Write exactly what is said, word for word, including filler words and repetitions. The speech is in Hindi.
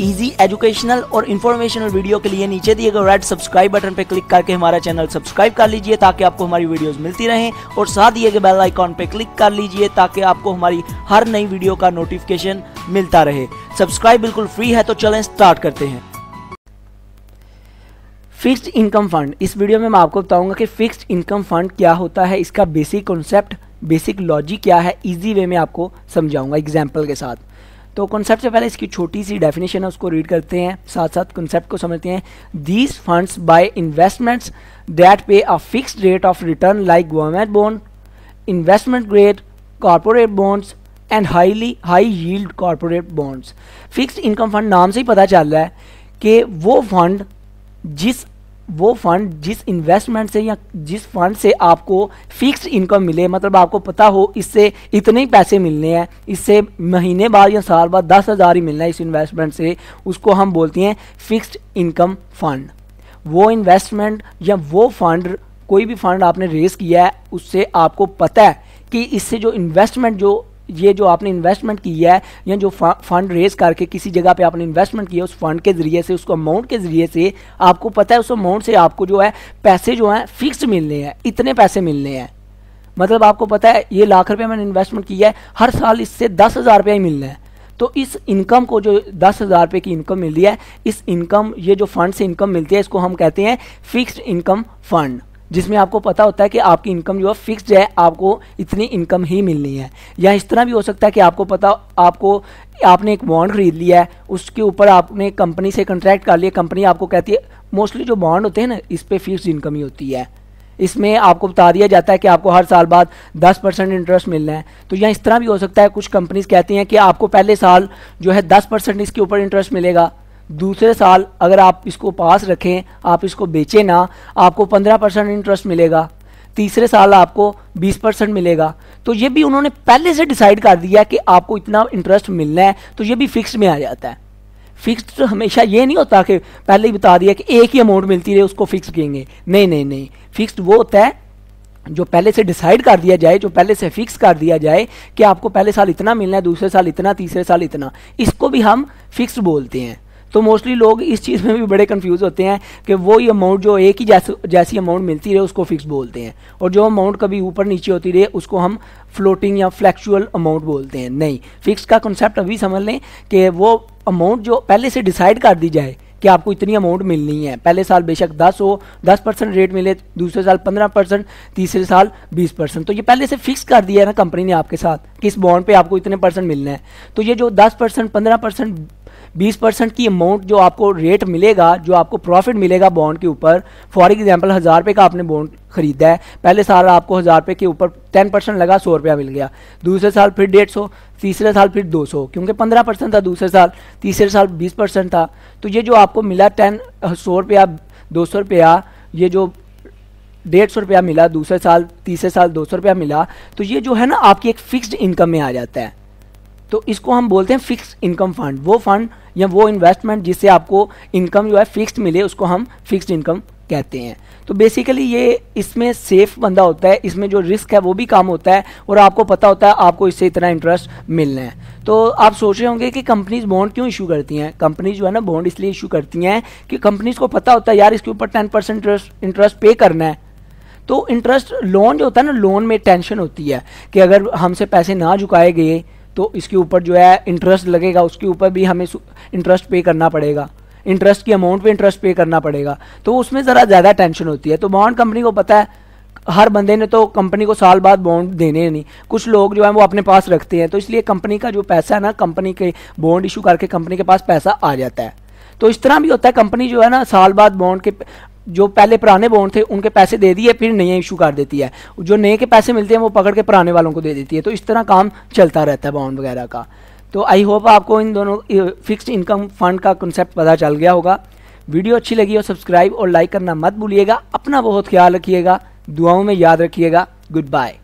इजी एजुकेशनल और इन्फॉर्मेशनल वीडियो के लिए नीचे दिए गए रेड सब्सक्राइब बटन पर क्लिक करके हमारा चैनल सब्सक्राइब कर लीजिए ताकि आपको हमारी वीडियोस मिलती रहें, और साथ ही एक बेल आइकॉन पर क्लिक कर लीजिए ताकि आपको हमारी हर नई वीडियो का नोटिफिकेशन मिलता रहे। सब्सक्राइब बिल्कुल फ्री है, तो चलें स्टार्ट करते हैं। फिक्स्ड इनकम फंड, इस वीडियो में मैं आपको बताऊंगा कि फिक्स्ड इनकम फंड क्या होता है, इसका बेसिक कॉन्सेप्ट, बेसिक लॉजिक क्या है, इजी वे में आपको समझाऊंगा एग्जांपल के साथ। तो कॉन्सेप्ट से पहले इसकी छोटी सी डेफिनेशन है, उसको रीड करते हैं, साथ साथ कॉन्सेप्ट को समझते हैं। These funds buy investments that pay a fixed rate of return like government bond, investment grade corporate bonds and highly high yield corporate bonds. Fixed income fund नाम से ही पता चल रहा है कि वो फंड जिस वो फंड जिस इन्वेस्टमेंट से या जिस फंड से आपको फिक्स्ड इनकम मिले, मतलब आपको पता हो इससे इतने ही पैसे मिलने हैं, इससे महीने बाद या साल बाद दस हज़ार ही मिलना है इस इन्वेस्टमेंट से, उसको हम बोलते हैं फिक्स्ड इनकम फंड। वो इन्वेस्टमेंट या वो फंड, कोई भी फंड आपने रेज किया है, उससे आपको पता है कि इससे जो इन्वेस्टमेंट, जो ये जो आपने इन्वेस्टमेंट किया है या जो फंड रेज करके किसी जगह पे आपने इन्वेस्टमेंट किया, उस फंड के ज़रिए से, उसको अमाउंट के ज़रिए से आपको पता है उस अमाउंट से आपको जो है पैसे जो हैं फिक्स्ड मिलने हैं, इतने पैसे मिलने हैं। मतलब आपको पता है ये लाख रुपये मैंने इन्वेस्टमेंट किया है, हर साल इससे दस हज़ार रुपया ही मिलना है। तो इस इनकम को, जो दस हज़ार रुपये की इनकम मिल रही है, इस इनकम, ये जो फंड से इनकम मिलती है, इसको हम कहते हैं फिक्स्ड इनकम फंड, जिसमें आपको पता होता है कि आपकी इनकम जो है फिक्स्ड है, आपको इतनी इनकम ही मिलनी है। या इस तरह भी हो सकता है कि आपको पता, आपको आपने एक बॉन्ड खरीद लिया है, उसके ऊपर आपने कंपनी से कंट्रैक्ट कर लिया, कंपनी आपको कहती है, मोस्टली जो बॉन्ड होते हैं ना, इस पे फिक्स्ड इनकम ही होती है, इसमें आपको बता दिया जाता है कि आपको हर साल बाद दस परसेंट इंटरेस्ट मिलना है। तो यह इस तरह भी हो सकता है, कुछ कंपनीज कहती हैं कि आपको पहले साल जो है दस परसेंट इसके ऊपर इंटरेस्ट मिलेगा, दूसरे साल अगर आप इसको पास रखें, आप इसको बेचें ना, आपको पंद्रह परसेंट इंटरेस्ट मिलेगा, तीसरे साल आपको बीस परसेंट मिलेगा। तो ये भी उन्होंने पहले से डिसाइड कर दिया कि आपको इतना इंटरेस्ट मिलना है, तो ये भी फिक्स्ड में आ जाता है। फिक्स्ड तो हमेशा ये नहीं होता कि पहले ही बता दिया कि एक ही अमाउंट मिलती रहे, उसको फिक्स्ड कहेंगे, नहीं नहीं नहीं, फिक्स्ड वो होता है जो पहले से डिसाइड कर दिया जाए, जो पहले से फिक्स कर दिया जाए कि आपको पहले साल इतना मिलना है, दूसरे साल इतना, तीसरे साल इतना, इसको भी हम फिक्स्ड बोलते हैं। तो मोस्टली लोग इस चीज़ में भी बड़े कंफ्यूज होते हैं कि वही अमाउंट जो एक ही जैस जैसी अमाउंट मिलती रहे, उसको फिक्स बोलते हैं, और जो अमाउंट कभी ऊपर नीचे होती रहे, उसको हम फ्लोटिंग या फ्लैक्चुअल अमाउंट बोलते हैं। नहीं, फिक्स का कॉन्सेप्ट अभी समझ लें कि वो अमाउंट जो पहले से डिसाइड कर दी जाए कि आपको इतनी अमाउंट मिलनी है, पहले साल बेशक दस हो, दस परसेंट रेट मिले, दूसरे साल पंद्रह परसेंट, तीसरे साल बीस परसेंट, तो ये पहले से फिक्स कर दिया है ना कंपनी ने आपके साथ कि इस बॉन्ड पे आपको इतने परसेंट मिलना है। तो ये जो दस परसेंट पंद्रह परसेंट बीस परसेंट की अमाउंट जो आपको रेट मिलेगा, जो आपको प्रॉफिट मिलेगा बॉन्ड के ऊपर, फॉर एग्जांपल हज़ार रुपये का आपने बॉन्ड खरीदा है, पहले साल आपको हज़ार रुपये के ऊपर टेन परसेंट लगा, सौ रुपया मिल गया, दूसरे साल फिर डेढ़ सौ, तीसरे साल फिर दो सौ, क्योंकि पंद्रह परसेंट था दूसरे साल, तीसरे साल बीस परसेंट था। तो ये जो आपको मिला टेन सौ रुपया दो सौ रुपया ये जो डेढ़ सौ रुपया मिला, दूसरे साल तीसरे साल दो सौ रुपया मिला, तो ये जो है ना आपकी एक फिक्स्ड इनकम में आ जाता है। तो इसको हम बोलते हैं फिक्स्ड इनकम फंड। वो फंड या वो इन्वेस्टमेंट जिससे आपको इनकम जो है फिक्स्ड मिले, उसको हम फिक्स्ड इनकम कहते हैं। तो बेसिकली ये, इसमें सेफ बंदा होता है, इसमें जो रिस्क है वो भी कम होता है, और आपको पता होता है आपको इससे इतना इंटरेस्ट मिलना है। तो आप सोच रहे होंगे कि कंपनीज बॉन्ड क्यों इशू करती हैं। कंपनीज जो है ना बॉन्ड इसलिए इशू करती हैं कि कंपनीज को पता होता है यार इसके ऊपर टेन परसेंट इंटरेस्ट इंटरेस्ट पे करना है। तो इंटरेस्ट, लोन जो होता है ना, लोन में टेंशन होती है कि अगर हमसे पैसे ना चुकाए गए तो इसके ऊपर जो है इंटरेस्ट लगेगा, उसके ऊपर भी हमें इंटरेस्ट पे करना पड़ेगा, इंटरेस्ट की अमाउंट पे इंटरेस्ट पे करना पड़ेगा, तो उसमें ज़रा ज़्यादा टेंशन होती है। तो बॉन्ड कंपनी को पता है, हर बंदे ने तो कंपनी को साल बाद बॉन्ड देने नहीं, कुछ लोग जो है वो अपने पास रखते हैं, तो इसलिए कंपनी का जो पैसा है ना, कंपनी के बॉन्ड इशू करके कंपनी के पास पैसा आ जाता है। तो इस तरह भी होता है, कंपनी जो है ना साल बाद बॉन्ड के, जो पहले पुराने बॉन्ड थे उनके पैसे दे दिए, फिर नए इशू कर देती है, जो नए के पैसे मिलते हैं वो पकड़ के पुराने वालों को दे देती है। तो इस तरह काम चलता रहता है बॉन्ड वगैरह का। तो आई होप आपको इन दोनों फिक्स्ड इनकम फंड का कॉन्सेप्ट पता चल गया होगा। वीडियो अच्छी लगी हो सब्सक्राइब और लाइक करना मत भूलिएगा। अपना बहुत ख्याल रखिएगा, दुआओं में याद रखिएगा। Good bye.